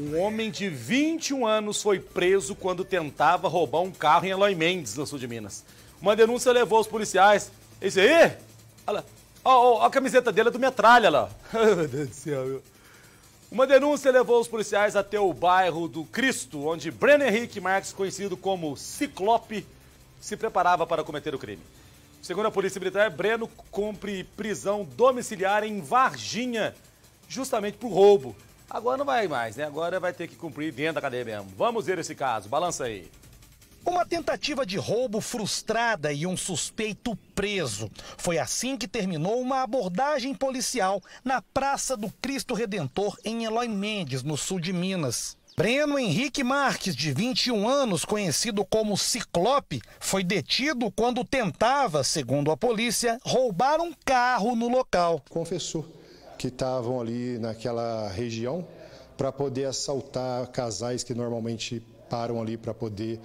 Um homem de 21 anos foi preso quando tentava roubar um carro em Elói Mendes, no sul de Minas. Uma denúncia levou os policiais. Esse aí? Olha lá. Ó, a camiseta dele é do Metralha lá. Meu Deus do céu, meu. Uma denúncia levou os policiais até o bairro do Cristo, onde Breno Henrique Marques, conhecido como Ciclope, se preparava para cometer o crime. Segundo a Polícia Militar, Breno cumpre prisão domiciliar em Varginha, justamente por roubo. Agora não vai mais, né? Agora vai ter que cumprir dentro da cadeia mesmo. Vamos ver esse caso. Balança aí. Uma tentativa de roubo frustrada e um suspeito preso. Foi assim que terminou uma abordagem policial na Praça do Cristo Redentor, em Elói Mendes, no sul de Minas. Breno Henrique Marques, de 21 anos, conhecido como Ciclope, foi detido quando tentava, segundo a polícia, roubar um carro no local. Confessou que estavam ali naquela região para poder assaltar casais que normalmente param ali para poder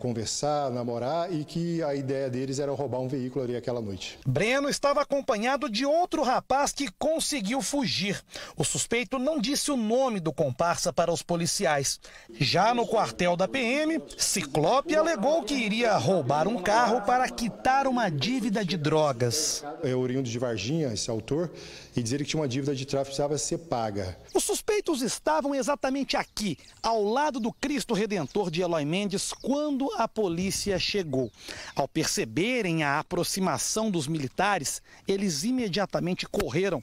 conversar, namorar, e que a ideia deles era roubar um veículo ali aquela noite. Breno estava acompanhado de outro rapaz que conseguiu fugir. O suspeito não disse o nome do comparsa para os policiais. Já no quartel da PM, Ciclope alegou que iria roubar um carro para quitar uma dívida de drogas. É oriundo de Varginha, esse autor, e dizer que tinha uma dívida de tráfico que precisava ser paga. Os suspeitos estavam exatamente aqui, ao lado do Cristo Redentor de Elói Mendes, quando a polícia chegou. Ao perceberem a aproximação dos militares, eles imediatamente correram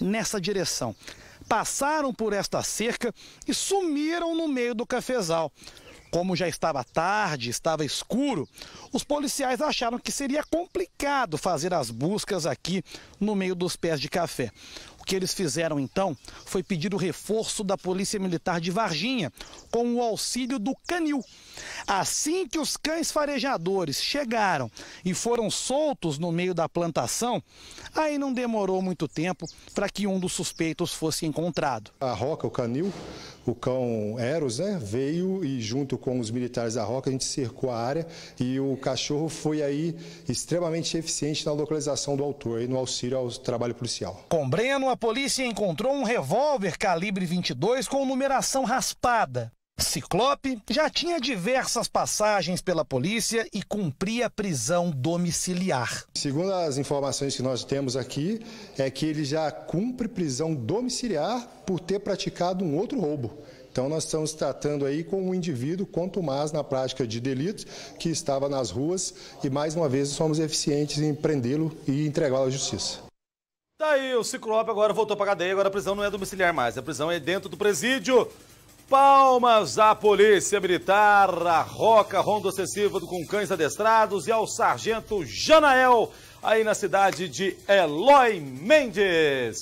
nessa direção. Passaram por esta cerca e sumiram no meio do cafezal. Como já estava tarde, estava escuro, os policiais acharam que seria complicado fazer as buscas aqui no meio dos pés de café. O que eles fizeram então foi pedir o reforço da Polícia Militar de Varginha, com o auxílio do canil. Assim que os cães farejadores chegaram e foram soltos no meio da plantação, aí não demorou muito tempo para que um dos suspeitos fosse encontrado. A Roca, o canil, o cão Eros, né, veio e junto com os militares da Roca a gente cercou a área e o cachorro foi aí extremamente eficiente na localização do autor e no auxílio ao trabalho policial. Com Breno, a polícia encontrou um revólver calibre 22 com numeração raspada. Ciclope já tinha diversas passagens pela polícia e cumpria prisão domiciliar. Segundo as informações que nós temos aqui, é que ele já cumpre prisão domiciliar por ter praticado um outro roubo. Então nós estamos tratando aí com um indivíduo, quanto mais na prática de delitos, que estava nas ruas e mais uma vez somos eficientes em prendê-lo e entregá-lo à justiça. Daí o Ciclope agora voltou para a cadeia, agora a prisão não é domiciliar mais, a prisão é dentro do presídio. Palmas à Polícia Militar, à Roca, ronda excessiva com cães adestrados, e ao sargento Janael, aí na cidade de Elói Mendes.